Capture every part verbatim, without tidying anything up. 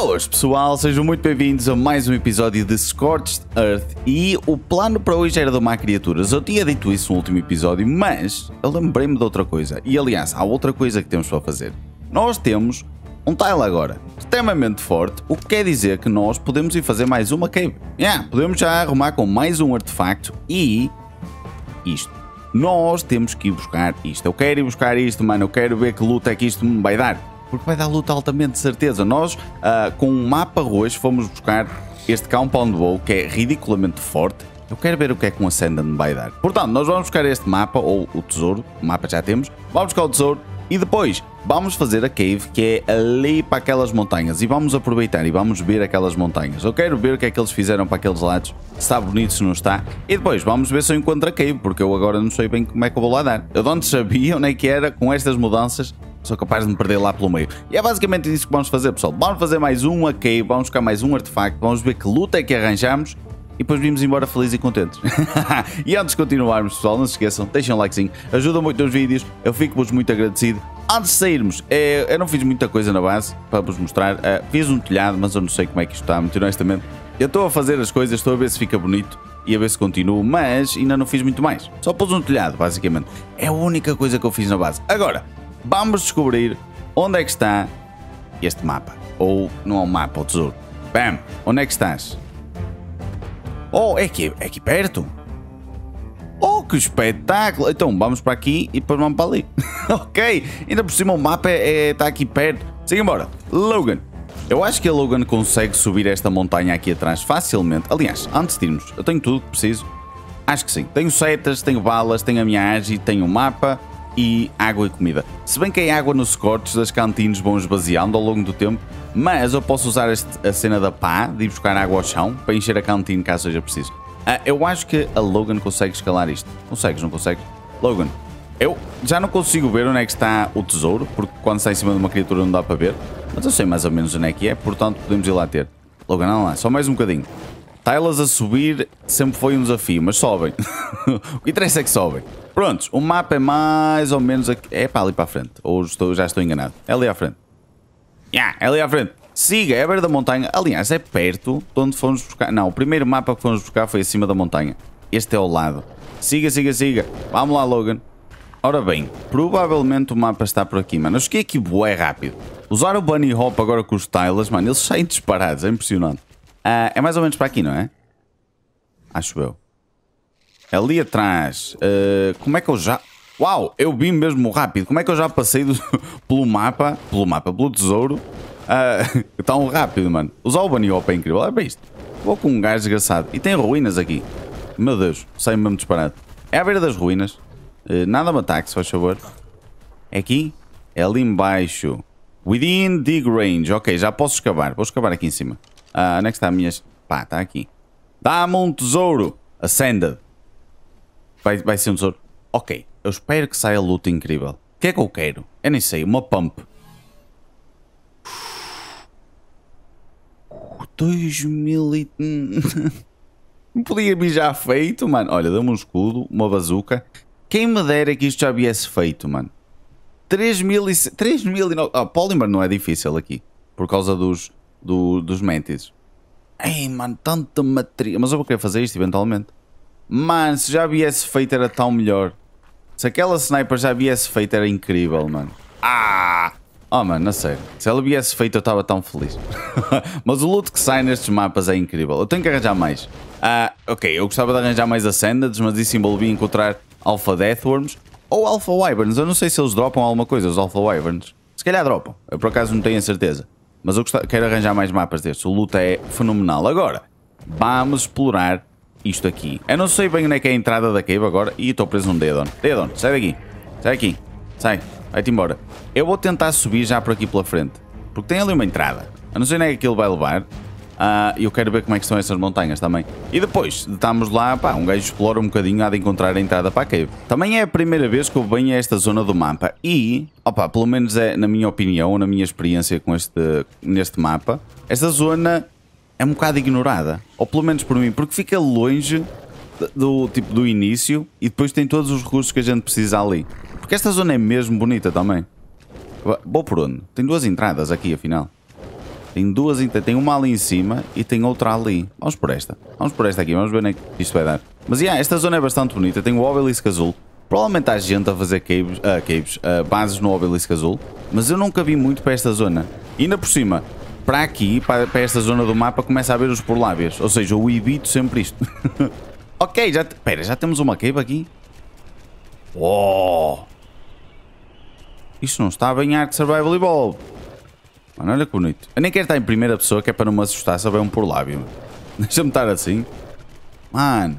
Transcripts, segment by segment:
Boas pessoal, sejam muito bem-vindos a mais um episódio de Scorched Earth. E o plano para hoje era domar criaturas. Eu tinha dito isso no último episódio, mas eu lembrei-me de outra coisa. E aliás, há outra coisa que temos para fazer. Nós temos um tile agora, extremamente forte, o que quer dizer que nós podemos ir fazer mais uma cave. Yeah, podemos já arrumar com mais um artefacto e isto. Nós temos que ir buscar isto. Eu quero ir buscar isto, mano. Eu quero ver que luta é que isto me vai dar. Porque vai dar luta altamente de certeza. Nós, uh, com um mapa roxo, fomos buscar este Compound Bow, que é ridiculamente forte. Eu quero ver o que é que um Ascendant me vai dar. Portanto, nós vamos buscar este mapa, ou o tesouro. O mapa já temos. Vamos buscar o tesouro. E depois vamos fazer a cave, que é ali para aquelas montanhas. E vamos aproveitar e vamos ver aquelas montanhas. Eu quero ver o que é que eles fizeram para aqueles lados. Se está bonito, se não está. E depois vamos ver se eu encontro a cave, porque eu agora não sei bem como é que eu vou lá dar. Eu de onde sabia onde é que era, com estas mudanças, sou capaz de me perder lá pelo meio. E é basicamente isso que vamos fazer, pessoal. Vamos fazer mais uma cave, vamos buscar mais um artefacto. Vamos ver que luta é que arranjamos. E depois vimos embora felizes e contentes. E antes de continuarmos, pessoal, não se esqueçam, deixem um likezinho, ajuda muito nos vídeos, eu fico-vos muito agradecido. Antes de sairmos, eu, eu não fiz muita coisa na base para vos mostrar. Uh, fiz um telhado, mas eu não sei como é que isto está, muito honestamente. Eu estou a fazer as coisas, estou a ver se fica bonito e a ver se continuo, mas ainda não fiz muito mais. Só pus um telhado, basicamente. É a única coisa que eu fiz na base. Agora, vamos descobrir onde é que está este mapa. Ou, não é um mapa, é o tesouro. Bam! Onde é que estás? Oh, é aqui, é aqui perto? Oh, que espetáculo! Então, vamos para aqui e depois vamos para ali. Ok, ainda por cima o mapa é, é, está aqui perto. Siga embora. Logan. Eu acho que a Logan consegue subir esta montanha aqui atrás facilmente. Aliás, antes de irmos, eu tenho tudo que preciso. Acho que sim. Tenho setas, tenho balas, tenho a minha agi, tenho o mapa e água e comida. Se bem que a água nos cortes das cantinas vão esvaziando ao longo do tempo. Mas eu posso usar este, a cena da pá, de ir buscar água ao chão, para encher a cantina caso seja preciso. Ah, eu acho que a Logan consegue escalar isto. Consegues, não consegues? Logan, eu já não consigo ver onde é que está o tesouro, porque quando está em cima de uma criatura não dá para ver. Mas eu sei mais ou menos onde é que é, portanto podemos ir lá ter. Logan, não lá, só mais um bocadinho. Tiles a subir sempre foi um desafio, mas sobem. O que interessa é que sobem. Prontos, o mapa é mais ou menos aqui. É para ali para a frente, ou estou, já estou enganado. É ali à frente. Yeah, é ali à frente. Siga, é a beira da montanha. Aliás, é perto de onde fomos buscar. Não, o primeiro mapa que fomos buscar foi acima da montanha. Este é ao lado. Siga, siga, siga. Vamos lá, Logan. Ora bem, provavelmente o mapa está por aqui, mano. Eu cheguei aqui bué rápido. Usar o bunny hop agora com os tiles, mano, eles saem disparados, é impressionante. Uh, é mais ou menos para aqui, não é? Acho eu. Ali atrás. Uh, como é que eu já... Uau, eu vi mesmo rápido. Como é que eu já passei do... pelo mapa, pelo mapa, pelo tesouro, uh, tão rápido, mano. Usar o bunny hop é incrível. Olha para isto. Vou com um gajo desgraçado. E tem ruínas aqui. Meu Deus, sai-me mesmo disparado. É à beira das ruínas. Uh, nada me ataque, se faz favor. É aqui? É ali embaixo. Within dig range. Ok, já posso escavar. Vou escavar aqui em cima. Uh, onde é que está a minha... Pá, está aqui. Dá-me um tesouro. Ascended. Vai, vai ser um tesouro. Ok. Eu espero que saia a luta incrível. O que é que eu quero? Eu nem sei. Uma pump. dois mil e... Não podia vir já feito, mano. Olha, dá-me um escudo, uma bazuca. Quem me dera que isto já viesse feito, mano. três mil e nove... Ah, Polymer não é difícil aqui. Por causa dos... Do, dos mentis. Ei, mano, tanto material. Mas eu vou querer fazer isto eventualmente. Mano, se já viesse feito era tão melhor. Se aquela sniper já viesse feita era incrível, mano. Ah! Oh, mano, não sei. Se ela viesse feita eu estava tão feliz. Mas o loot que sai nestes mapas é incrível. Eu tenho que arranjar mais. Ah, ok, eu gostava de arranjar mais Ascendeds, mas isso envolvia encontrar Alpha Deathworms ou Alpha Wyverns. Eu não sei se eles dropam alguma coisa, os Alpha Wyverns. Se calhar dropam. Eu por acaso não tenho a certeza. Mas eu gostava, quero arranjar mais mapas destes. O loot é fenomenal. Agora, vamos explorar... isto aqui. Eu não sei bem onde é que é a entrada da cave agora. E estou preso num dedo. Dedo, sai daqui. Sai daqui. Sai. Vai-te embora. Eu vou tentar subir já por aqui pela frente. Porque tem ali uma entrada. Eu não sei onde é que aquilo vai levar. E uh, eu quero ver como é que estão essas montanhas também. E depois, estamos lá. Pá, um gajo explora um bocadinho. Há de encontrar a entrada para a cave. Também é a primeira vez que eu venho a esta zona do mapa. E, opa, pelo menos é na minha opinião, na minha experiência com este, neste mapa, esta zona... é um bocado ignorada, ou pelo menos por mim, porque fica longe do, tipo, do início e depois tem todos os recursos que a gente precisa ali. Porque esta zona é mesmo bonita também. Vou por onde? Tem duas entradas aqui, afinal. Tem duas, tem uma ali em cima e tem outra ali. Vamos por esta. Vamos por esta aqui, vamos ver onde é que isto vai dar. Mas, yeah, esta zona é bastante bonita. Tem o Obelisk azul. Provavelmente há gente a fazer caves, uh, caves, uh, bases no Obelisk azul. Mas eu nunca vi muito para esta zona. E ainda por cima, para aqui, para, para esta zona do mapa, começa a haver os porlábios. Ou seja, eu evito sempre isto. Ok, já... Espera, já temos uma cave aqui? Oh! Isto não está bem Ark Survival Evolved. Mano, olha que bonito. Eu nem quero estar em primeira pessoa, que é para não me assustar, só bem um porlábio. Deixa-me estar assim. Mano.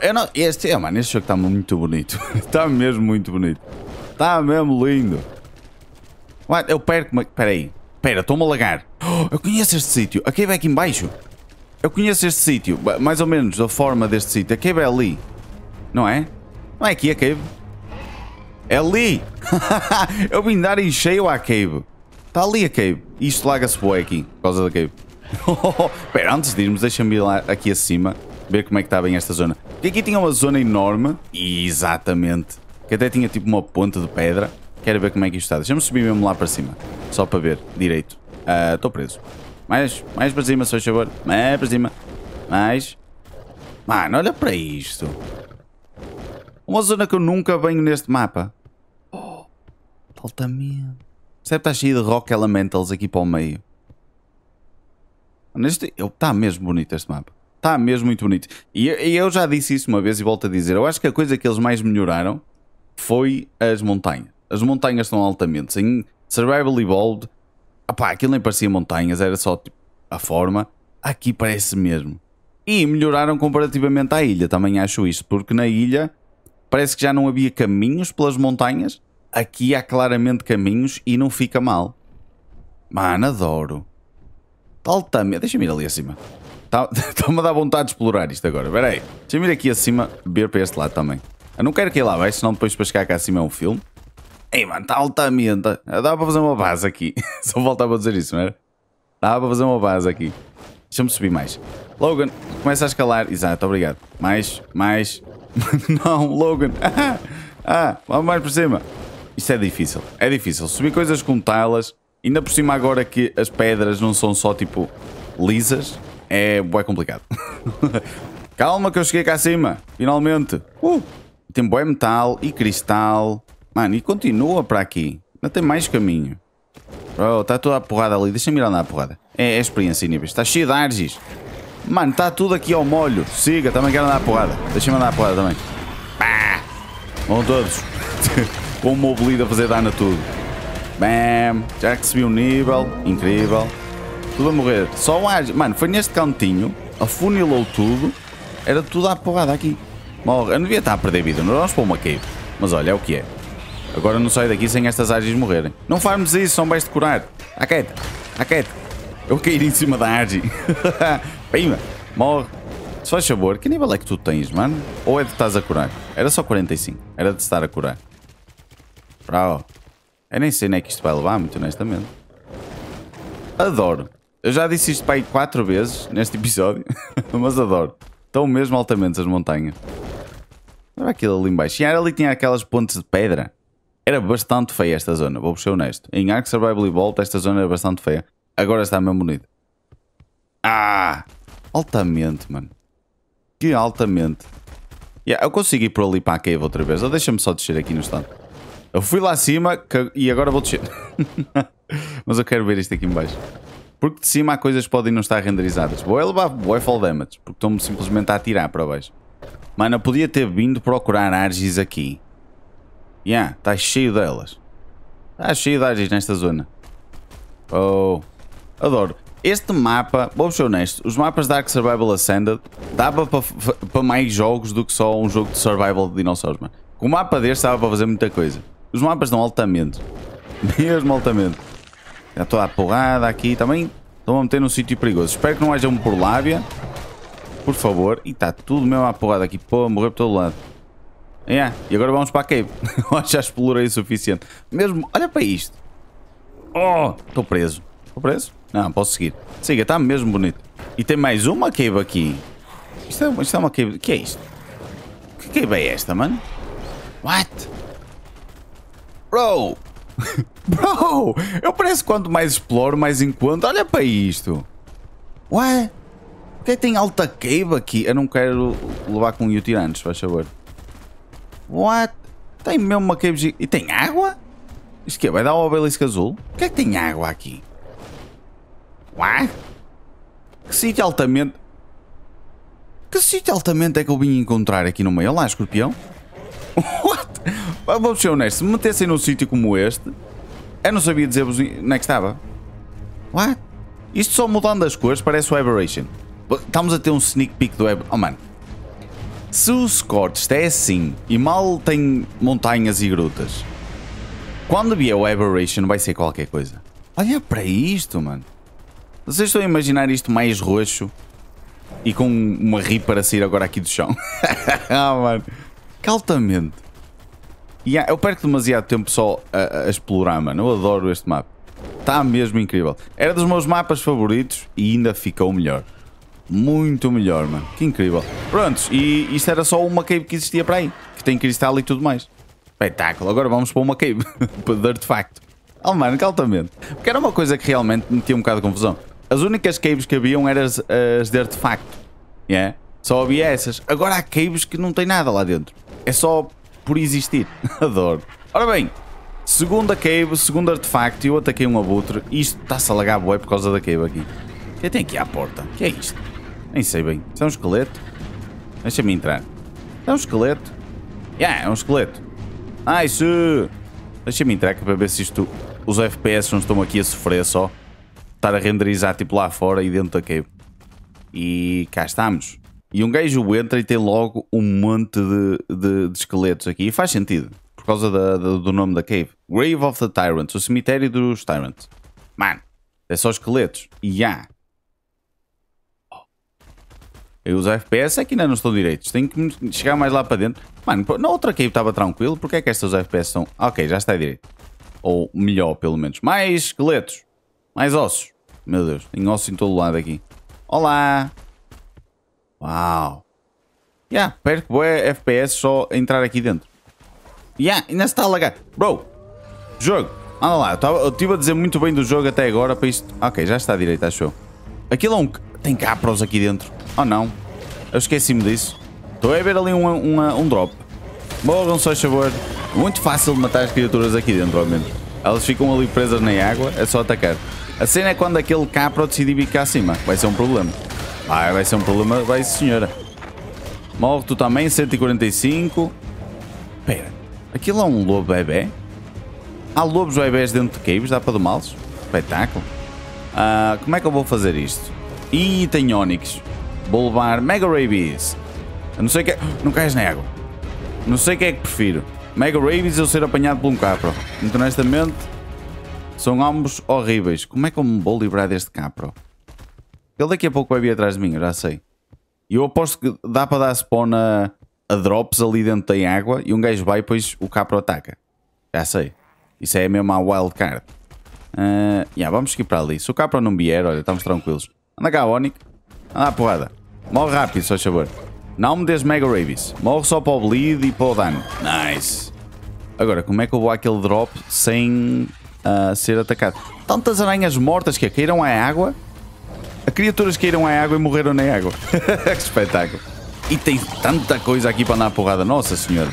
Eu não... Este, é, mano, este jogo está muito bonito. Está mesmo muito bonito. Está mesmo lindo. What? Eu perco-me... Espera aí. Espera, estou-me a lagar. Oh, eu conheço este sítio. A cave é aqui em baixo. Eu conheço este sítio. Mais ou menos da forma deste sítio. A cave é ali. Não é? Não é aqui a cave? É ali! Eu vim dar em cheio à cave. Está ali a cave. Isto larga-se bué aqui, por causa da cave. Espera, antes de irmos, deixa-me ir lá aqui acima, ver como é que está bem esta zona. Porque aqui tinha uma zona enorme. Exatamente. Que até tinha tipo uma ponte de pedra. Quero ver como é que isto está. Deixa-me subir mesmo lá para cima. Só para ver. Direito. Estou uh, preso. Mais, mais para cima, se faz favor. Mais para cima. Mais. Mano, olha para isto. Uma zona que eu nunca venho neste mapa. Altamente. Percebe que está cheio de rock elementals aqui para o meio. Neste, eu, está mesmo bonito este mapa. Está mesmo muito bonito. E, e eu já disse isso uma vez e volto a dizer. Eu acho que a coisa que eles mais melhoraram foi as montanhas. As montanhas estão altamente. Em Survival Evolved, opá, aquilo nem parecia montanhas, era só tipo, a forma. Aqui parece mesmo. E melhoraram comparativamente à ilha, também acho isso. Porque na ilha parece que já não havia caminhos pelas montanhas. Aqui há claramente caminhos e não fica mal. Mano, adoro. Altamente. Deixa-me ir ali acima. Está-me a dar vontade de explorar isto agora. Espera aí. Deixa-me ir aqui acima, ver para este lado também. Eu não quero que ir lá abaixo, senão depois para chegar cá acima é um filme. Ei, mano, está altamente. Dava para fazer uma base aqui. Só voltava a dizer isso, não era? Dava para fazer uma base aqui. Deixa-me subir mais. Logan, começa a escalar. Exato, obrigado. Mais, mais. Não, Logan. Ah, ah, vamos mais para cima. Isto é difícil, é difícil. Subir coisas com talas, ainda por cima agora que as pedras não são só tipo lisas, é bué complicado. Calma que eu cheguei cá acima, finalmente. Uh, tem bué metal e cristal. Mano, e continua para aqui, não tem mais caminho. Bro, está toda a porrada ali, deixa-me ir andar a porrada. É, é experiência em níveis, está cheio de argis. Mano, está tudo aqui ao molho, siga, também quero andar a porrada. Deixa-me andar a porrada também. Pá! Vão todos. Com uma oblida a fazer dano a tudo. Bam! Já que subiu o nível. Incrível. Tudo a morrer. Só um ágil. Mano, foi neste cantinho. Afunilou tudo. Era tudo à porrada aqui. Morre. Eu não devia estar a perder vida. Nós vamos para uma cave. Mas olha, é o que é. Agora não saio daqui sem estas ágeis morrerem. Não farmos isso, só me vais decorar. A quieto. A quieto. Eu caí em cima da ágil. Pima. Morre. Se faz favor, que nível é que tu tens, mano? Ou é de estás a curar? Era só quarenta e cinco. Era de estar a curar. Bravo. Eu nem sei nem é que isto vai levar, muito honestamente. Adoro. Eu já disse isto para aí quatro vezes neste episódio, mas adoro. Estão mesmo altamente as montanhas. Olha aquilo ali embaixo. E ali tinha aquelas pontes de pedra. Era bastante feia esta zona, vou ser honesto. Em Ark Survival Evolved esta zona era bastante feia. Agora está mesmo bonito. Ah! Altamente, mano. Que altamente. Yeah, eu consigo ir por ali para a cave outra vez. Ou deixa-me só descer aqui no instante. Eu fui lá acima e agora vou descer. Mas eu quero ver isto aqui em baixo. Porque de cima há coisas que podem não estar renderizadas. Vou levar boa fall damage. Porque estão-me simplesmente a atirar para baixo. Mano, eu podia ter vindo procurar argis aqui. Yeah, está cheio delas. Está cheio de argis nesta zona. Oh, adoro. Este mapa, vou ser honesto. Os mapas da Ark Survival Ascended dava para, para mais jogos do que só um jogo de survival de dinossauros, mano. Com o mapa deste dava para fazer muita coisa. Os mapas estão altamente. Mesmo altamente. Já estou à porrada aqui também. Estão a meter num sítio perigoso. Espero que não haja um porlábia. Por favor. E está tudo mesmo à porrada aqui. Pô, morrer por todo lado. Yeah. E agora vamos para a cave. Já explorei o suficiente. Mesmo. Olha para isto. Oh! Estou preso. Estou preso? Não, posso seguir. Siga, está mesmo bonito. E tem mais uma cave aqui. Isto é, isto é uma cave. O que é isto? Que cave é esta, mano? What? Bro! Bro, eu pareço quanto mais exploro, mais enquanto... Olha para isto. Ué? Por que tem alta cave aqui? Eu não quero levar com o tirantes, faz favor. What? Tem mesmo uma cave gigante. E tem água? Isto que é? Vai dar o Obelisk azul? Por que é que tem água aqui? Ué? Que sítio altamente... Que sítio altamente é que eu vim encontrar aqui no meio? Olha lá, escorpião. What? Vou ser honesto, se me metessem num sítio como este... Eu não sabia dizer-vos onde é que estava. What? Isto só mudando as cores parece o Aberration. Estamos a ter um sneak peek do Aberration. Oh, mano. Se o Scorched é assim e mal tem montanhas e grutas, quando vier o Aberration vai ser qualquer coisa. Olha para isto, mano. Vocês estão a imaginar isto mais roxo e com uma ri para sair agora aqui do chão. Ah, mano. Caltamente. Yeah, eu perco demasiado tempo só a, a explorar, mano. Eu adoro este mapa. Está mesmo incrível. Era dos meus mapas favoritos e ainda ficou melhor. Muito melhor, mano. Que incrível. Prontos, e isto era só uma cave que existia para aí. Que tem cristal e tudo mais. Espetáculo. Agora vamos para uma cave de artefacto. Oh, mano, que altamente. Porque era uma coisa que realmente me tinha um bocado de confusão. As únicas caves que haviam eram as, as de artefacto. Yeah? Só havia essas. Agora há caves que não tem nada lá dentro. É só por existir. Adoro. Ora bem. Segunda cave, segundo artefacto. E eu ataquei um abutre. Isto está-se a lagar bué por causa da cave aqui. O que tem aqui à porta? O que é isto? Nem sei bem. Isso é um esqueleto? Deixa-me entrar. É um esqueleto? Yeah, é um esqueleto. Ah, isso... Deixa-me entrar aqui para ver se isto... Os F P S não estão aqui a sofrer só. Estar a renderizar tipo lá fora e dentro da cave. E cá estamos. E um gajo entra e tem logo um monte de, de, de esqueletos aqui. E faz sentido. Por causa da, da, do nome da cave. Grave of the Tyrants. O cemitério dos Tyrants. Mano. É só esqueletos. E yeah. há... E os F P S é que ainda não estão direitos. Tenho que chegar mais lá para dentro. Mano, na outra cave estava tranquilo. Porque é que estas F P S são... Ok, já está direito. Ou melhor, pelo menos. Mais esqueletos. Mais ossos. Meu Deus, tem ossos em todo lado aqui. Olá. Uau. Já, yeah, perco boé F P S só entrar aqui dentro. Já, yeah, ainda se está a lagar. Bro, jogo. Anda lá, eu estive a dizer muito bem do jogo até agora para isto... Ok, já está direito, acho eu. Aquilo é um... Tem capros aqui dentro. Oh não, eu esqueci-me disso. Estou a ver ali um, um, um drop. Morram, só favor. Muito fácil de matar as criaturas aqui dentro, ao menos. Elas ficam ali presas na água, é só atacar. A cena é quando aquele capro decidir vir cá acima. Vai ser um problema. Vai, vai ser um problema, vai senhora. Morre tu também, cento e quarenta e cinco. Espera, aquilo é um lobo bebê? Há lobos bebés dentro de caves, dá para domá-los? Espetáculo. Uh, como é que eu vou fazer isto? Ih, tem Onix. Vou levar Mega Rabies. Eu não sei o que é... Não cais na água. Não sei o que é que prefiro. Mega Rabies ou ser apanhado por um capro. Muito honestamente, são ambos horríveis. Como é que eu me vou livrar deste capro? Ele daqui a pouco vai vir atrás de mim, eu já sei. E eu aposto que dá para dar spawn a, a drops ali dentro da água e um gajo vai e depois o capro ataca. Já sei. Isso é mesmo a wild card. Uh, yeah, vamos seguir para ali. Se o capro não vier, olha, estamos tranquilos. Anda cá, Onic. Anda à porrada. Morre rápido, só favor. Não me des Mega Rabies. Morre só para o bleed e para o dano. Nice. Agora, como é que eu vou àquele drop sem uh, ser atacado? Tantas aranhas mortas que caíram à água. A criaturas caíram à água e morreram na água. Que espetáculo. E tem tanta coisa aqui para andar à porrada. Nossa senhora.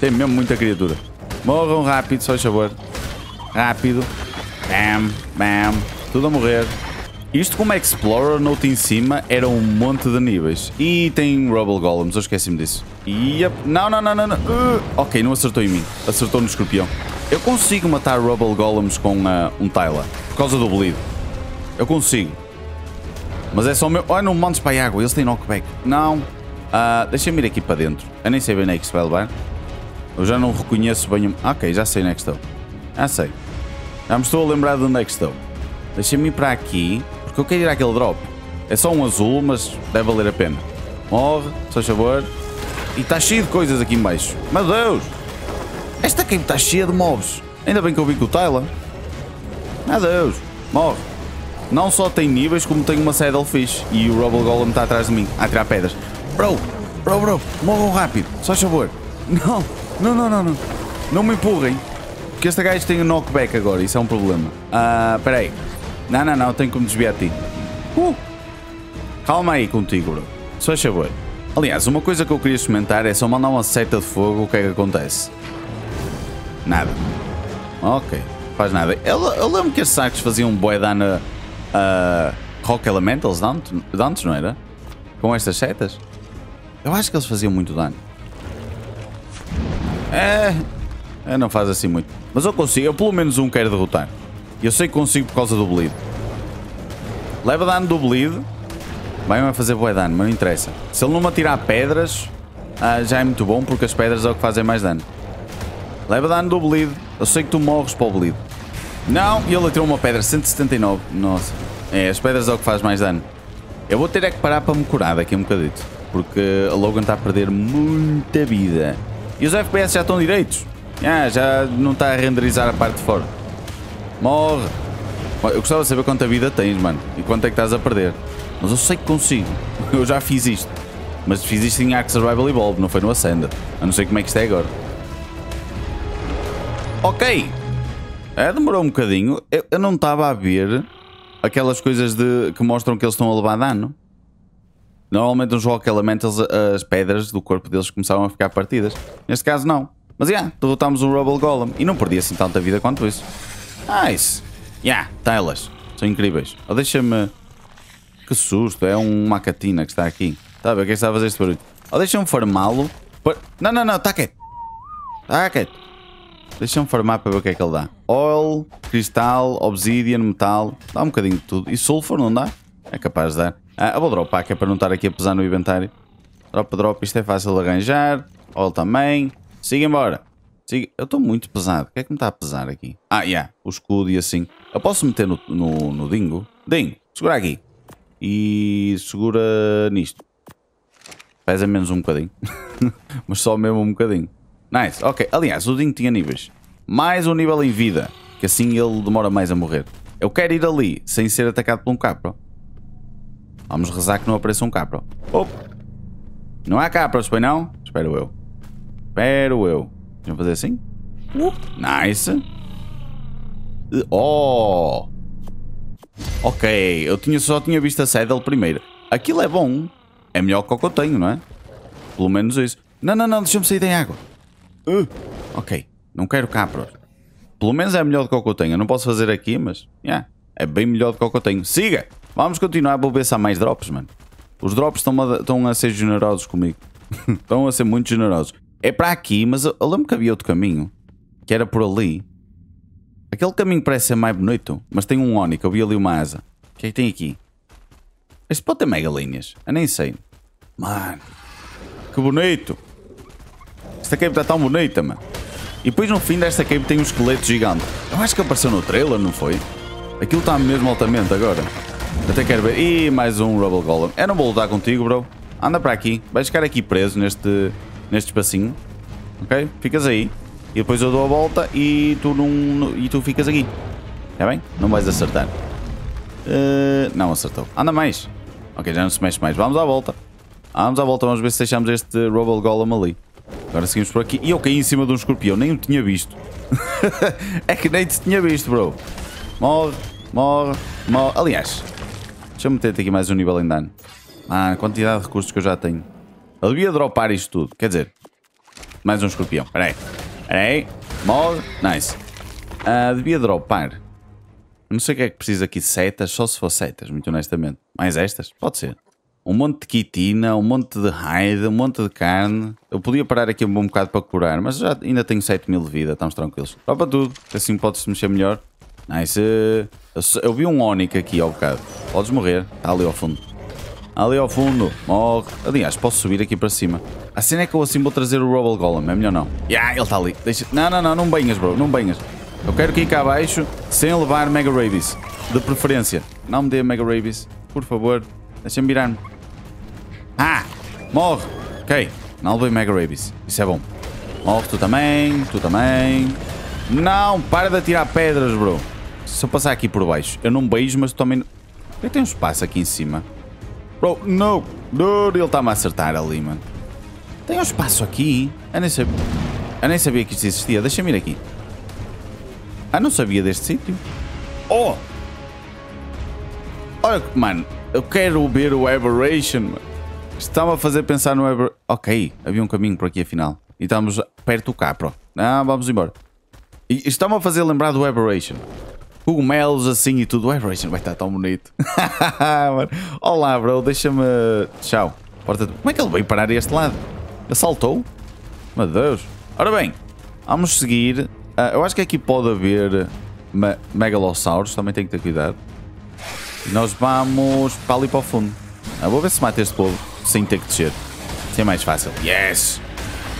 Tem mesmo muita criatura. Morram rápido, só favor. Rápido. Bam, bam. Tudo a morrer. Isto como Explorer, note em cima, era um monte de níveis. E tem Rubble Golems, eu esqueci-me disso. Yep. Não, não, não, não, não. Uh, ok, não acertou em mim. Acertou no escorpião. Eu consigo matar Rubble Golems com uh, um Tyla. Por causa do bleed. Eu consigo. Mas é só o meu... Olha, não me mandes para a água, eles têm knockback. Não. Uh, Deixa-me ir aqui para dentro. Eu nem sei bem onde é que se vai levar. Eu já não reconheço bem... Ok, já sei onde é que estou. Já sei. Já me estou a lembrar de onde é que estou. Deixa-me ir para aqui... Porque eu quero ir àquele drop. É só um azul, mas deve valer a pena. Morre, se faz favor. E está cheio de coisas aqui em baixo. Meu Deus! Esta cave está cheia de mobs. Ainda bem que eu vi com o Tyla. Meu Deus! Morre. Não só tem níveis, como tem uma Saddlefish. E o Rubble Golem está atrás de mim, a tirar pedras. Bro! Bro, bro! Morram rápido, se faz favor. Não! Não, não, não, não. Não me empurrem. O Porque este gajo tem um knockback agora, isso é um problema. Ah, uh, peraí. Não, não, não, tenho como desviar de ti. Uh! Calma aí contigo, bro. Só faz favor. Aliás, uma coisa que eu queria experimentar é só mandar uma seta de fogo, o que é que acontece? Nada. Ok, faz nada. Eu, eu lembro que estes sacos faziam um bué dano a, a Rock Elementals de antes, não era? Com estas setas? Eu acho que eles faziam muito dano. É... Eu não faz assim muito. Mas eu consigo, eu pelo menos um quero derrotar. Eu sei que consigo por causa do bleed. Leva dano do bleed. Vai-me fazer bué dano, mas não interessa. Se ele não me atirar pedras, ah, já é muito bom, porque as pedras é o que fazem mais dano. Leva dano do bleed. Eu sei que tu morres para o bleed. Não, e ele atirou uma pedra, cento e setenta e nove. Nossa. É, as pedras é o que faz mais dano. Eu vou ter é que parar para me curar daqui a um bocadito, porque a Logan está a perder muita vida. E os F P S já estão direitos. Ah, já não está a renderizar a parte de fora. Morre. Eu gostava de saber quanta vida tens, mano. E quanto é que estás a perder. Mas eu sei que consigo. Eu já fiz isto. Mas fiz isto em Ark Survival Evolved, não foi no Ascended. A não sei como é que isto é agora. Ok. É, demorou um bocadinho. Eu, eu não estava a ver aquelas coisas de, que mostram que eles estão a levar dano. Normalmente nos Rock Elementals as pedras do corpo deles começavam a ficar partidas. Neste caso não. Mas já, yeah, derrotámos um Rubble Golem. E não perdi assim tanta vida quanto isso. Nice. Yeah, telas. São incríveis. Oh, deixa-me... Que susto, é uma catina que está aqui. Está a ver, quem está a fazer este barulho? Oh, deixa-me farmá-lo. Para... Não, não, não, está quieto. Está quieto. Deixa-me farmar para ver o que é que ele dá. Oil, cristal, obsidian, metal. Dá um bocadinho de tudo. E sulfur não dá? É capaz de dar. Ah, eu vou dropar, que é para não estar aqui a pesar no inventário. Dropa, dropa, isto é fácil de arranjar. Oil também. Siga embora. Siga. Eu estou muito pesado. O que é que me está a pesar aqui? Ah, já. Yeah, o escudo e assim. Eu posso meter no, no, no dingo? Dingo, segura aqui. E segura nisto. Pesa menos um bocadinho. Mas só mesmo um bocadinho. Nice, ok. Aliás, o Dinho tinha níveis. Mais um nível em vida. Que assim ele demora mais a morrer. Eu quero ir ali sem ser atacado por um capro. Vamos rezar que não apareça um capro. Opa! Não há capros, pois não? Espero eu. Espero eu. Vamos fazer assim? Uh, nice. Oh! Ok, eu tinha, só tinha visto a Saddle primeiro. Aquilo é bom. É melhor que o que eu tenho, não é? Pelo menos isso. Não, não, não, deixa-me sair da água. Uh, ok, não quero capros. Pelo menos é melhor do que o que eu tenho. Eu não posso fazer aqui, mas... Yeah, é bem melhor do que o que eu tenho. Siga! Vamos continuar, vou ver se há mais drops, mano. Os drops estão a, estão a ser generosos comigo. Estão a ser muito generosos. É para aqui, mas eu, eu lembro que havia outro caminho. Que era por ali. Aquele caminho parece ser mais bonito, mas tem um Oni, que eu vi ali uma asa. O que é que tem aqui? Este pode ter mega linhas. Eu nem sei. Mano. Que bonito. Esta cave está tão bonita, mano. E depois no fim desta cave tem um esqueleto gigante. Eu acho que apareceu no trailer, não foi? Aquilo está mesmo altamente agora. Até quero ver. Ih, mais um Rubble Golem. Eu não vou lutar contigo, bro. Anda para aqui. Vais ficar aqui preso neste, neste espacinho. Ok? Ficas aí. E depois eu dou a volta e tu não. E tu ficas aqui. Está bem? Não vais acertar. Uh, não acertou. Anda mais. Ok, já não se mexe mais. Vamos à volta. Vamos à volta, vamos ver se deixamos este Rubble Golem ali. Agora seguimos por aqui. E eu caí em cima de um escorpião. Nem o tinha visto. É que nem te tinha visto, bro. Morre, morre, morre. Aliás, deixa-me meter aqui mais um nível em dano. Ah, a quantidade de recursos que eu já tenho. Eu devia dropar isto tudo. Quer dizer, mais um escorpião. Espera aí. Ei, morre, nice. Uh, devia dropar. Não sei o que é que precisa aqui de setas, só se for setas, muito honestamente. Mais estas? Pode ser. Um monte de quitina, um monte de hide, um monte de carne. Eu podia parar aqui um bom bocado para curar, mas já ainda tenho sete mil de vida, estamos tranquilos. Dropa tudo, assim pode-se mexer melhor. Nice. Eu vi um Onyx aqui ao bocado. Podes morrer, está ali ao fundo. Ali ao fundo, morre. Aliás, posso subir aqui para cima. A cena é que eu assim vou trazer o Rubble Golem, é melhor não. Yeah, ele está ali. Deixa... Não, não, não, não banhas, bro, não banhas. Eu quero que ir cá abaixo sem levar Mega Rabies, de preferência. Não me dê Mega Rabies, por favor. Deixa-me virar-me. Ah, morre. Ok, não levei Mega Rabies, isso é bom. Morre tu também, tu também. Não, para de atirar pedras, bro. Se eu passar aqui por baixo, eu não beijo, mas também... Eu tenho um espaço aqui em cima. Bro, não, dude, ele está-me a acertar ali, mano. Tem um espaço aqui. Eu nem sabia, eu nem sabia que isto existia. Deixa-me ir aqui. Ah, não sabia deste sítio. Oh! Olha, mano, eu quero ver o Aberration. Estava a fazer pensar no Aberration. Ok, havia um caminho por aqui afinal. E estamos perto do capro. Ah, vamos embora. E estava a fazer lembrar do Aberration. Cogumelos assim e tudo. O Aberration vai estar tão bonito. Olá, bro, deixa-me... Tchau. Porta... Como é que ele veio parar a este lado? Ele saltou? Meu Deus. Ora bem, vamos seguir... Ah, eu acho que aqui pode haver me megalossauros, também tenho que ter cuidado. E nós vamos para ali para o fundo. Ah, vou ver se mata este povo sem ter que descer. Assim é mais fácil. Yes!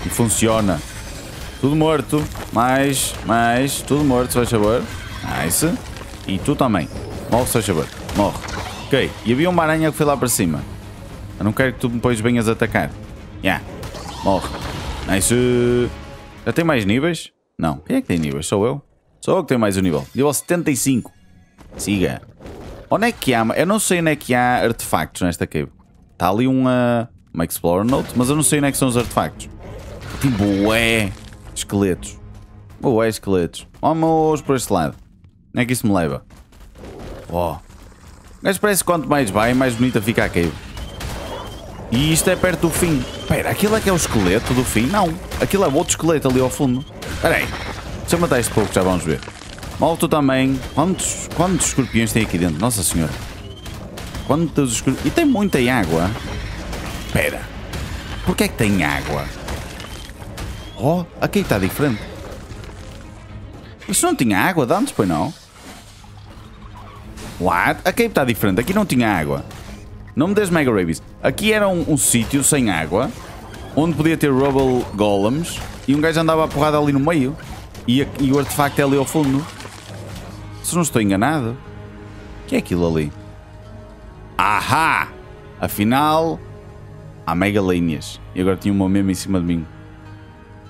E funciona. Tudo morto. Mais, mais. Tudo morto, se faz favor. Nice. E tu também. Morre, se faz favor. Morre. Ok. E havia uma aranha que foi lá para cima. Eu não quero que tu depois venhas atacar. Yeah. Morre. Nice. Já tem mais níveis? Não. Quem é que tem níveis? Sou eu? Sou eu que tenho mais um nível. Nível setenta e cinco. Siga. Onde é que há? Eu não sei onde é que há artefactos nesta cave. Está ali uma, uma Explorer Note, mas eu não sei onde é que são os artefactos. Tem bué esqueletos. Bué esqueletos. Vamos por este lado. Onde é que isso me leva? Oh. Mas parece que quanto mais vai, mais bonita fica a cave. E isto é perto do fim. Espera, aquilo é que é o esqueleto do fim? Não. Aquilo é outro esqueleto ali ao fundo. Espera aí, deixa eu matar este pouco, já vamos ver. Malto também. Quantos, quantos escorpiões tem aqui dentro? Nossa senhora. Quantos escorpiões... E tem muita água. Espera. Porquê é que tem água? Oh, aqui está diferente. Isso não tinha água de antes, pois não? What? Aqui está diferente. Aqui não tinha água. Não me des mega rabies. Aqui era um, um sítio sem água, onde podia ter rubble golems. E um gajo andava a porrada ali no meio. E, a, e o artefacto é ali ao fundo. Se não estou enganado. O que é aquilo ali? Ahá! Afinal, há megalénias. E agora tinha uma mesmo em cima de mim.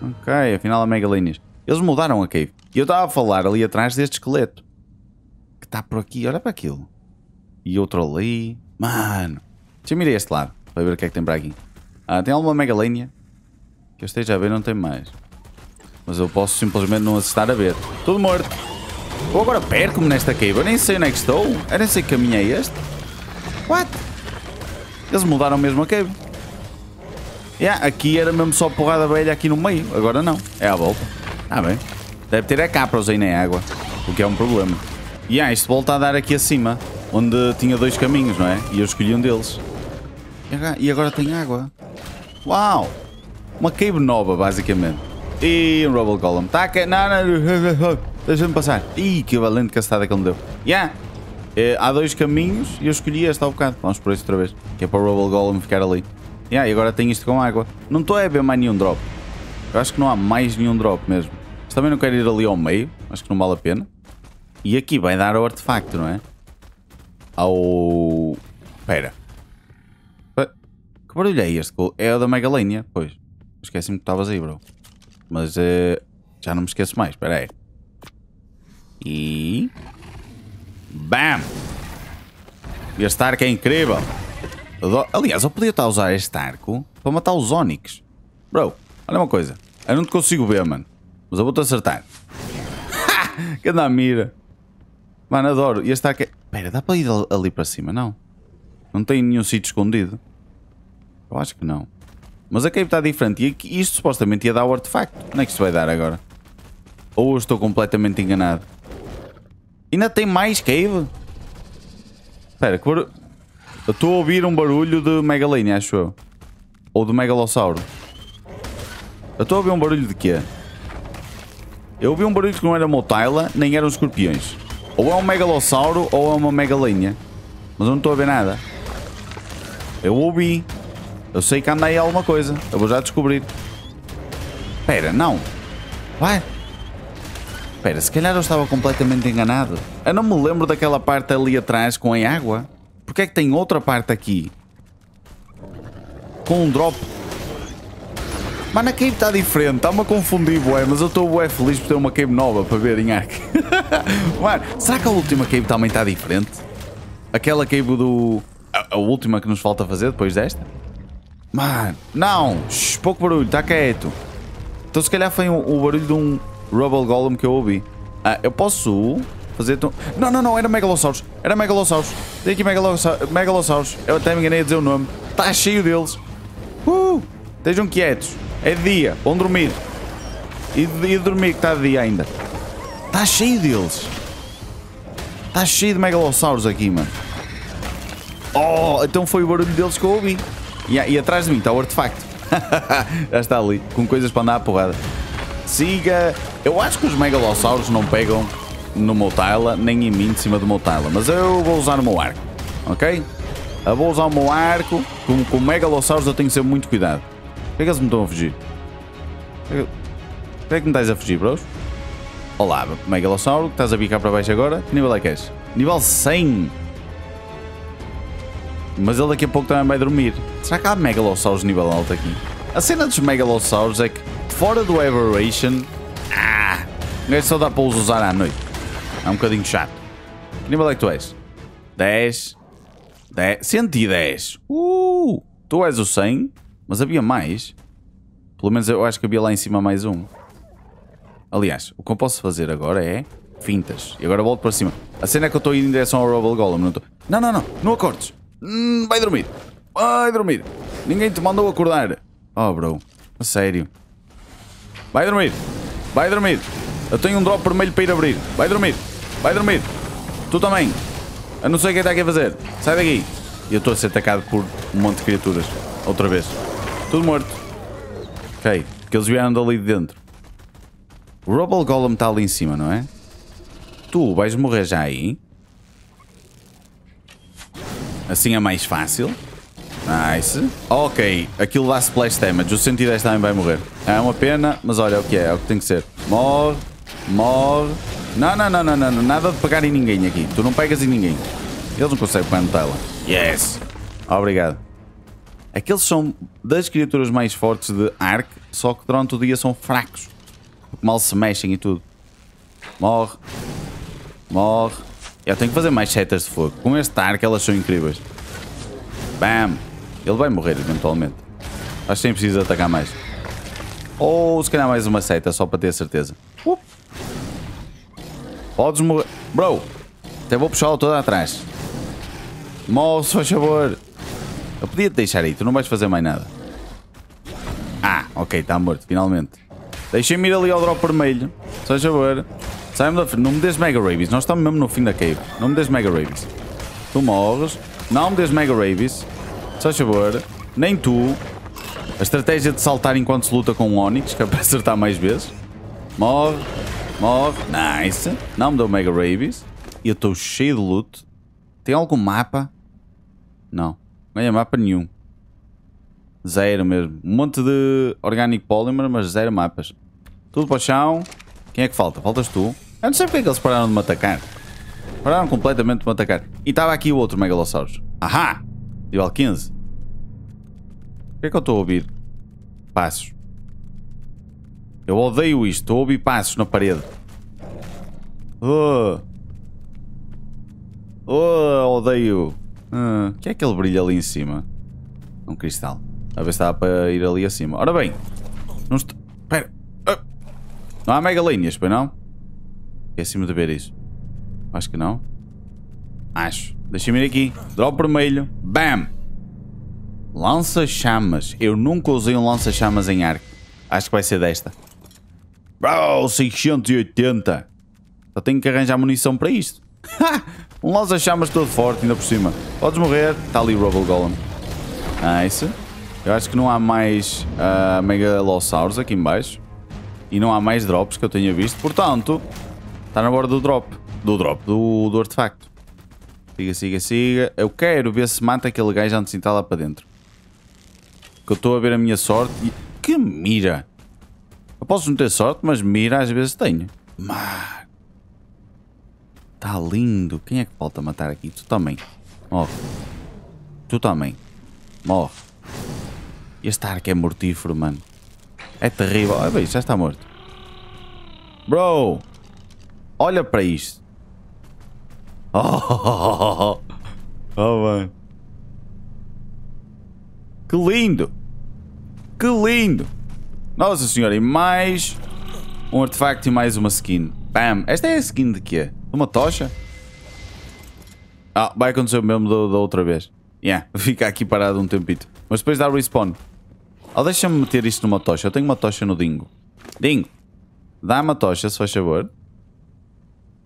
Ok, afinal há megalénias. Eles mudaram a cave. E eu estava a falar ali atrás deste esqueleto. Que está por aqui. Olha para aquilo. E outro ali. Mano. Deixa eu mirar este lado. Para ver o que é que tem para aqui. Ah, tem alguma megalénia? Que eu esteja a ver, não tem mais. Mas eu posso simplesmente não estar a ver. Tudo morto. Ou agora perco-me nesta cave. Eu nem sei onde é que estou. Eu nem sei que caminho é este. What? Eles mudaram mesmo a cave. Yeah, aqui era mesmo só porrada velha aqui no meio. Agora não. É à volta. Ah, bem. Deve ter a capros aí na água. O que é um problema. E yeah, isto volta a dar aqui acima. Onde tinha dois caminhos, não é? E eu escolhi um deles. E agora tem água. Uau! Uma cave nova, basicamente. E um Rubble Golem. Taca. Não, não. Deixa-me passar. Ih, que valente castada que ele me deu. Yeah. É, há dois caminhos e eu escolhi este ao bocado. Vamos por este outra vez. Que é para o Rubble Golem ficar ali. Yeah, e agora tem isto com água. Não estou a ver mais nenhum drop. Eu acho que não há mais nenhum drop mesmo. Mas também não quero ir ali ao meio. Acho que não vale a pena. E aqui vai dar ao artefacto, não é? Ao... Espera. Que barulho é este? É o da Megalénia. Pois. Esqueci-me que estavas aí, bro. Mas uh, já não me esqueço mais. Espera aí. E... Bam! Este arco é incrível. Adoro... Aliás, eu podia estar a usar este arco para matar os Onix. Bro, olha uma coisa. Eu não te consigo ver, mano. Mas eu vou-te acertar. Ha! Que dá mira. Mano, adoro. E este arco é... Espera, dá para ir ali para cima? Não. Não tem nenhum sítio escondido. Eu acho que não. Mas a cave está diferente. E aqui, isto supostamente ia dar o artefacto. Onde é que isto vai dar agora? Ou estou completamente enganado? Ainda tem mais cave? Espera, que barulho... Eu estou a ouvir um barulho de megalinha, acho eu. Ou de megalossauro. Eu estou a ouvir um barulho de quê? Eu ouvi um barulho que não era uma Motaila, nem eram escorpiões. Ou é um megalossauro, ou é uma megalinha. Mas eu não estou a ver nada. Eu ouvi... Eu sei que anda aí alguma coisa. Eu vou já descobrir. Espera, não. Vai. Espera, se calhar eu estava completamente enganado. Eu não me lembro daquela parte ali atrás com a água. Porque é que tem outra parte aqui? Com um drop. Mano, a cave está diferente. Está-me a confundir, bué. Mas eu estou bué feliz por ter uma cave nova para ver em Ark. Mano, será que a última cave também está diferente? Aquela cave do... A, a última que nos falta fazer depois desta? Mano, não! Shhh, pouco barulho, está quieto. Então se calhar foi o, o barulho de um Rubble Golem que eu ouvi. Ah, eu posso fazer... Tom... Não, não, não, era Megalossauros. Era Megalossauros. Tem aqui Megalossauros. Megalossauros. Eu até me enganei a dizer o nome. Está cheio deles. Uh! Estejam quietos. É dia. Vão dormir. E, e dormir que está de dia ainda. Está cheio deles. Está cheio de Megalossauros aqui, mano. Oh, então foi o barulho deles que eu ouvi. E, e atrás de mim está o artefacto. Já está ali, com coisas para andar à porrada. Siga. Eu acho que os megalossauros não pegam no meu tala, nem em mim de cima do meu tala. Mas eu vou usar o meu arco, ok? Eu vou usar o meu arco. Com, com megalossauros eu tenho que ser muito cuidado. Por que é que eles me estão a fugir? Por que é que me estás a fugir, bros? Olá, megalossauro, que estás a bicar para baixo agora? Que nível é que és? Nível cem. Mas ele daqui a pouco também vai dormir. Será que há megalossauros de nível alto aqui? A cena dos megalossauros é que, fora do Aberration, ah, é só dá para os usar à noite. É um bocadinho chato. Que nível é que tu és? dez. dez. cento e dez. Uh! Tu és o cem, mas havia mais. Pelo menos eu acho que havia lá em cima mais um. Aliás, o que eu posso fazer agora é fintas. E agora volto para cima. A cena é que eu estou indo em direção ao Rebel Golem. Não, tô... não, não, não. Não acordes. Hum, vai dormir. Vai dormir. Ninguém te mandou acordar. Oh, bro. A sério. Vai dormir. Vai dormir. Eu tenho um drop vermelho para ir abrir. Vai dormir. Vai dormir. Tu também. Eu não sei o que está aqui a fazer. Sai daqui. E eu estou a ser atacado por um monte de criaturas. Outra vez. Tudo morto. Ok. Porque eles vieram dali de dentro. O Rebel Golem está ali em cima, não é? Tu vais morrer já aí. Assim é mais fácil. Nice. Ok. Aquilo dá splash damage. O cento e dez também vai morrer. É uma pena, mas olha, é o que é. É o que tem que ser. Morre. Morre. Não, não, não, não, não. Nada de pegar em ninguém aqui. Tu não pegas em ninguém. Eles não conseguem pegar no tela. Yes. Obrigado. Aqueles são das criaturas mais fortes de Ark, só que durante o dia são fracos. Mal se mexem e tudo. Morre. Morre. Eu tenho que fazer mais setas de fogo. Com este arco elas são incríveis. Bam! Ele vai morrer eventualmente. Acho que nem preciso atacar mais. Ou se calhar mais uma seta só para ter certeza. Uh. Podes morrer. Bro! Até vou puxá-lo todo atrás. Morre, se faz favor. Eu podia te deixar aí. Tu não vais fazer mais nada. Ah, ok. Está morto. Finalmente. Deixa-me ir ali ao drop vermelho. Se faz favor. Sai-me da frente, não me des Mega Rabies, nós estamos mesmo no fim da cave. Não me des Mega Rabies. Tu morres, não me des Mega Rabies. Só favor, nem tu. A estratégia de saltar enquanto se luta com o Onix, que é para acertar mais vezes. Morre, morre, nice. Não me deu Mega Rabies. E eu estou cheio de loot. Tem algum mapa? Não, não é mapa nenhum. Zero mesmo. Um monte de Organic Polymer, mas zero mapas. Tudo para o chão. Quem é que falta? Faltas tu. Eu não sei porque é que eles pararam de me atacar. Pararam completamente de me atacar. E estava aqui o outro Megalossauros. Ahá! Nível quinze. O que é que eu estou a ouvir? Passos. Eu odeio isto. Estou a ouvir passos na parede. Oh! Oh, odeio. Ah, o que é que ele brilha ali em cima? Um cristal. A ver se estava para ir ali acima. Ora bem. Não está... Espera. Não há megalinhas, pois não? Esqueci-me de ver isso. Acho que não. Acho. Deixa-me ir aqui. Drop vermelho. Bam! Lança-chamas. Eu nunca usei um lança-chamas em arco. Acho que vai ser desta. Bro, seiscentos e oitenta. Só tenho que arranjar munição para isto. Um lança-chamas todo forte, ainda por cima. Podes morrer. Está ali o Rebel Golem. Nice. Eu acho que não há mais uh, megalossauros aqui em baixo. E não há mais drops que eu tenha visto. Portanto, está na borda do drop. Do drop, do, do artefacto. Siga, siga, siga. Eu quero ver se mata aquele gajo antes de entrar lá para dentro. Que eu estou a ver a minha sorte. E... Que mira! Eu posso não ter sorte, mas mira às vezes tenho. Mas... Está lindo. Quem é que falta matar aqui? Tu também. Morre. Tu também. Morre. Este arco é mortífero, mano. É terrível. Olha bem, já está morto. Bro. Olha para isto. Oh, oh, oh, oh. Oh mano. Que lindo. Que lindo. Nossa senhora. E mais um artefacto e mais uma skin. Bam! Esta é a skin de quê? Uma tocha? Ah, vai acontecer o mesmo da, da outra vez. Yeah, fica aqui parado um tempito. Mas depois dá respawn. Oh, deixa-me meter isto numa tocha. Eu tenho uma tocha no Dingo. Dingo, dá-me a tocha, se faz favor.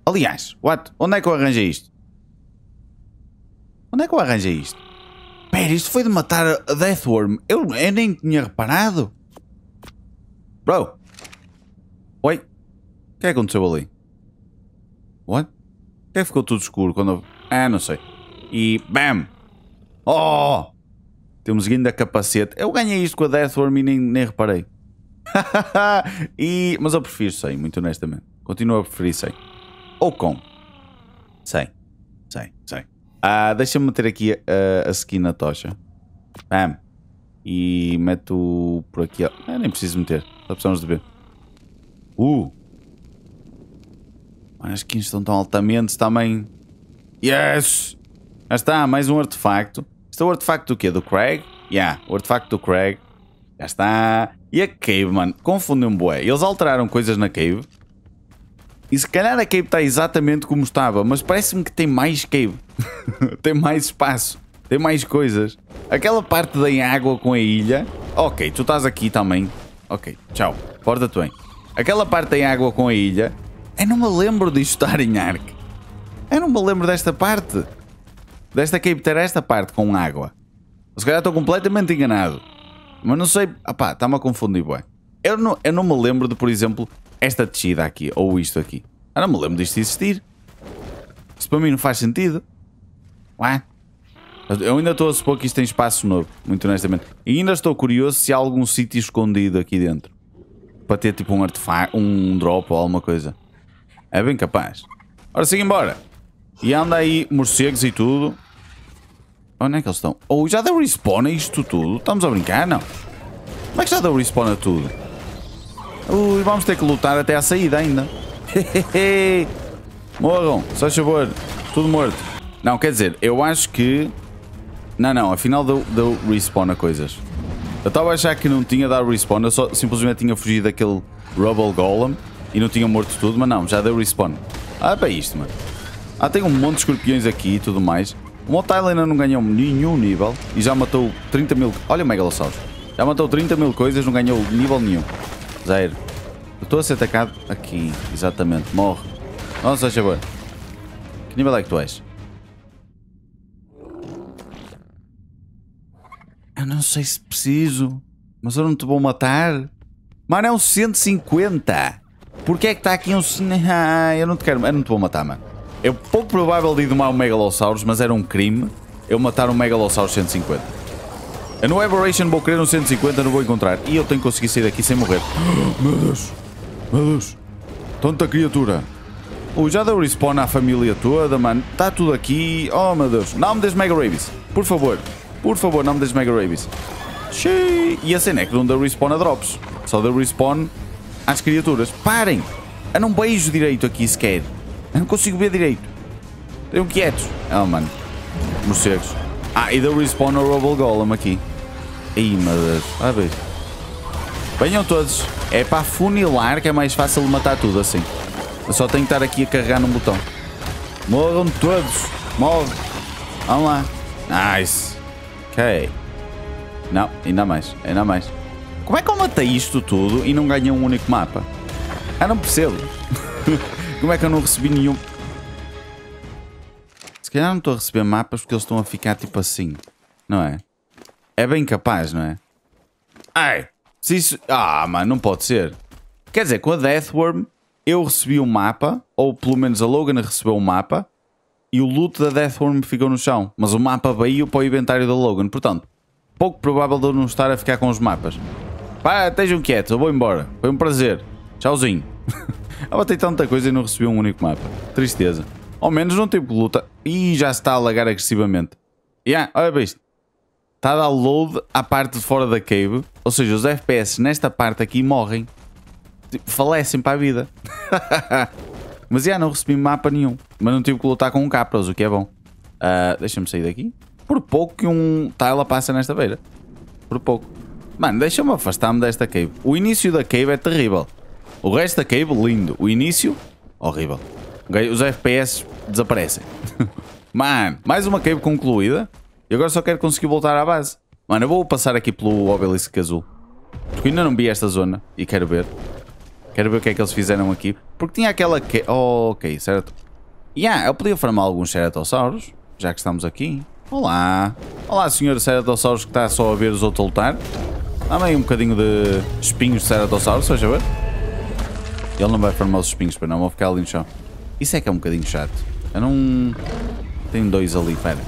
Aliás, what? Onde é que eu arranjei isto? Onde é que eu arranjei isto? Pera, isto foi de matar a Deathworm. Eu, eu nem tinha reparado. Bro. Oi. O que é que aconteceu ali? What? O que é que ficou tudo escuro quando eu... Ah, não sei. E... Bam! Oh! Temos ainda capacete. Eu ganhei isto com a Deathworm e nem, nem reparei. E... Mas eu prefiro sem, muito honestamente. Continuo a preferir sem. Ou com. Sem. Sem. Sem. Ah, deixa-me meter aqui a, a skin na tocha. Bam. E meto por aqui. Ah, nem preciso meter. Só precisamos de ver. Uh! As skins estão tão altamente também... Yes! Já está, mais um artefacto. Isto é o artefacto do quê? Do Craig? Yeah, o artefacto do Craig. Já está. E a Cave, mano. Confundem-me, bué. Eles alteraram coisas na Cave. E se calhar a Cave está exatamente como estava. Mas parece-me que tem mais Cave. Tem mais espaço. Tem mais coisas. Aquela parte da água com a ilha. Ok, tu estás aqui também. Ok, tchau. Porta-te bem. Aquela parte da água com a ilha. Eu não me lembro disto estar em Ark. Eu não me lembro desta parte. Desta Cave ter esta parte com água. Se calhar estou completamente enganado. Mas não sei... Ah pá, está-me a confundir, bué. Eu não, eu não me lembro de, por exemplo... Esta descida aqui, ou isto aqui. Eu não me lembro disto existir. Isso para mim não faz sentido. Ué? Eu ainda estou a supor que isto tem espaço novo, muito honestamente. E ainda estou curioso se há algum sítio escondido aqui dentro. Para ter tipo um artefacto, um drop ou alguma coisa. É bem capaz. Ora, siga embora. E anda aí morcegos e tudo. Onde é que eles estão? Oh, já deu respawn a isto tudo? Estamos a brincar, não? Como é que já deu respawn a tudo? Ui, vamos ter que lutar até à saída ainda. Morram, só favor. Tudo morto. Não, quer dizer, eu acho que... Não, não, afinal deu, deu respawn a coisas. Eu estava a achar que não tinha dado respawn. Eu só simplesmente tinha fugido daquele Rubble Golem e não tinha morto tudo, mas não, já deu respawn. Ah, para isto, mano. Ah, tem um monte de escorpiões aqui e tudo mais. O meu Tyler ainda não ganhou nenhum nível e já matou trinta mil... Olha o Megalosaurus. Já matou trinta mil coisas, não ganhou nível nenhum. Zero. Eu estou a ser atacado aqui. Exatamente. Morre. Nossa, deixa eu ver. Que nível é que tu és? Eu não sei se preciso. Mas eu não te vou matar. Mano, é um cento e cinquenta. Porquê é que está aqui um... Ah, eu não te quero... Eu não te vou matar, mano. É pouco provável de domar um Megalossauros, mas era um crime eu matar um Megalossauros cento e cinquenta. Eu no Aberration vou querer um cento e cinquenta, não vou encontrar. E eu tenho que conseguir sair daqui sem morrer. Meu Deus! Meu Deus! Tanta criatura! Oh, já deu respawn à família toda, mano. Está tudo aqui. Oh, meu Deus. Não me des Mega Rabies. Por favor. Por favor, não me des Mega Rabies. Xiii. E a cena é que não deu respawn a drops. Só deu respawn às criaturas. Parem! Eu não beijo direito aqui sequer. Eu não consigo ver direito. Tenho quietos. Oh, mano. Morcegos. Ah, e deu respawn ao Rubble Golem aqui. Ai, meu Deus. Ah, beijo. Venham todos. É para funilar que é mais fácil de matar tudo assim. Eu só tenho que estar aqui a carregar num botão. Morram todos. Morre. Vamos lá. Nice. Ok. Não, ainda mais. Ainda mais. Como é que eu matei isto tudo e não ganhei um único mapa? Ah, não percebo. Como é que eu não recebi nenhum... Se calhar não estou a receber mapas porque eles estão a ficar tipo assim, não é? É bem capaz, não é? Ai, se isso... Ah, mano, não pode ser. Quer dizer, com a Deathworm eu recebi um mapa, ou pelo menos a Logan recebeu um mapa, e o loot da Deathworm ficou no chão, mas o mapa veio para o inventário da Logan, portanto, pouco provável de eu não estar a ficar com os mapas. Pá, estejam quietos, eu vou embora. Foi um prazer. Tchauzinho. Eu botei tanta coisa e não recebi um único mapa. Tristeza. Ao menos não tem luta. Ih, já se está a lagar agressivamente. Yeah, olha para isto. Está a dar load à parte de fora da cave. Ou seja, os F P S nesta parte aqui morrem. Falecem para a vida. Mas já, yeah, não recebi mapa nenhum. Mas não tive que lutar com um Capros, o que é bom. Uh, Deixa-me sair daqui. Por pouco que um Tyla passa nesta beira. Por pouco. Mano, deixa-me afastar-me desta cave. O início da cave é terrível. O resto da cave, lindo. O início... Horrível. Okay, os F P S desaparecem. Mano, mais uma cave concluída. E agora só quero conseguir voltar à base. Mano, eu vou passar aqui pelo Obelisk azul, porque ainda não vi esta zona e quero ver. Quero ver o que é que eles fizeram aqui. Porque tinha aquela que... Oh, ok, certo. Yeah, eu podia farmar alguns ceratossauros, já que estamos aqui. Olá. Olá, senhor ceratossauros que está só a ver os outros lutar. Dá-me aí um bocadinho de espinhos de ceratossauros, se ver. Ele não vai farmar os espinhos para não, vou ficar ali no chão. Isso é que é um bocadinho chato. Eu não... Tenho dois ali, pera.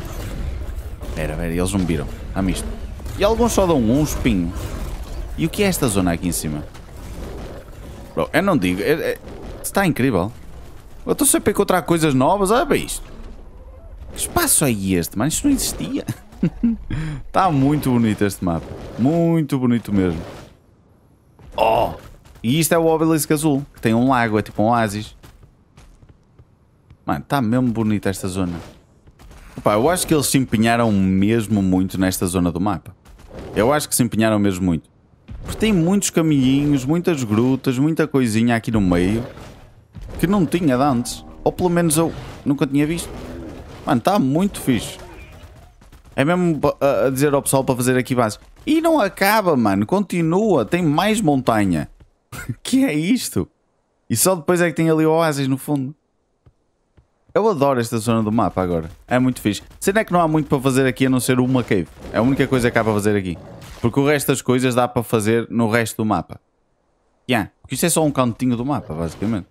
Pera, pera, eles não me viram. Dá-me isto. E alguns só dão um espinho. E o que é esta zona aqui em cima? Bro, eu não digo. Eu, eu, está incrível. Eu estou sempre a encontrar coisas novas. Olha para isto. Que espaço é este, mano? Isto não existia. Está muito bonito este mapa. Muito bonito mesmo. Oh! E isto é o Obelisk azul, que tem um lago, é tipo um oásis. Mano, está mesmo bonita esta zona. Opa, eu acho que eles se empenharam mesmo muito nesta zona do mapa. Eu acho que se empenharam mesmo muito. Porque tem muitos caminhinhos, muitas grutas, muita coisinha aqui no meio que não tinha de antes. Ou pelo menos eu nunca tinha visto. Mano, está muito fixe. É mesmo a dizer ao pessoal para fazer aqui base. E não acaba, mano. Continua. Tem mais montanha. Que é isto? E só depois é que tem ali o oásis no fundo. Eu adoro esta zona do mapa agora. É muito fixe. Será que não há muito para fazer aqui a não ser uma cave? É a única coisa que há para fazer aqui. Porque o resto das coisas dá para fazer no resto do mapa. Yeah, porque isto é só um cantinho do mapa, basicamente.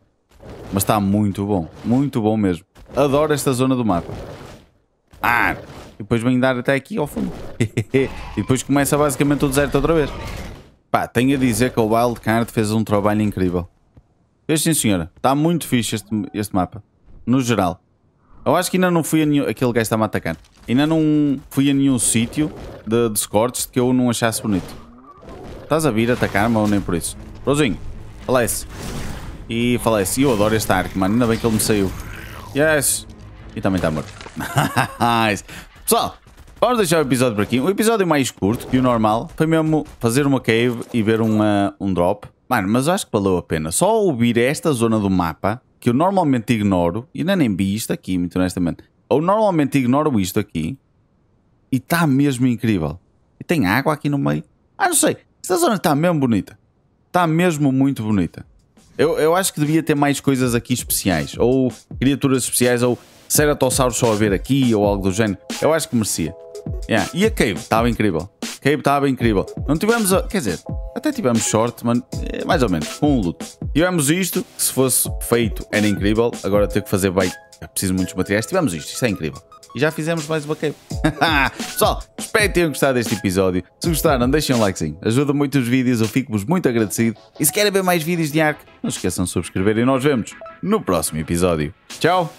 Mas está muito bom. Muito bom mesmo. Adoro esta zona do mapa. Ah! E depois vem dar até aqui ao fundo. E depois começa basicamente o deserto outra vez. Pá, tenho a dizer que o Wildcard fez um trabalho incrível. Fez sim, senhora. Está muito fixe este, este mapa. No geral. Eu acho que ainda não fui a nenhum... Aquele gajo está-me a atacar. Ainda não fui a nenhum sítio de, de Scorched que eu não achasse bonito. Estás a vir atacar-me ou nem por isso? Rosinho, falece. E falece. E eu adoro este arco, mano. Ainda bem que ele me saiu. Yes. E também está morto. Nice. Pessoal, vamos deixar o episódio por aqui. Um episódio mais curto que o normal. Foi mesmo fazer uma cave e ver uma, um drop. Mano, mas acho que valeu a pena. Só ouvir esta zona do mapa, que eu normalmente ignoro, e ainda nem vi isto aqui, muito honestamente. Eu normalmente ignoro isto aqui, e está mesmo incrível. E tem água aqui no meio. Ah, não sei. Esta zona está mesmo bonita. Está mesmo muito bonita. Eu, eu acho que devia ter mais coisas aqui especiais. Ou criaturas especiais, ou ceratossauros só a ver aqui, ou algo do género. Eu acho que merecia. Yeah. E a cave estava incrível. A cave estava incrível. Não tivemos... A, quer dizer, até tivemos short, mas é, mais ou menos, com um luto. Tivemos isto, que se fosse feito era incrível. Agora ter que fazer bait. É preciso muitos materiais. Tivemos isto, isto é incrível. E já fizemos mais uma cave. Pessoal, espero que tenham gostado deste episódio. Se gostaram, deixem um likezinho. Ajuda muito os vídeos, eu fico-vos muito agradecido. E se querem ver mais vídeos de Ark, não se esqueçam de subscrever e nós vemos no próximo episódio. Tchau!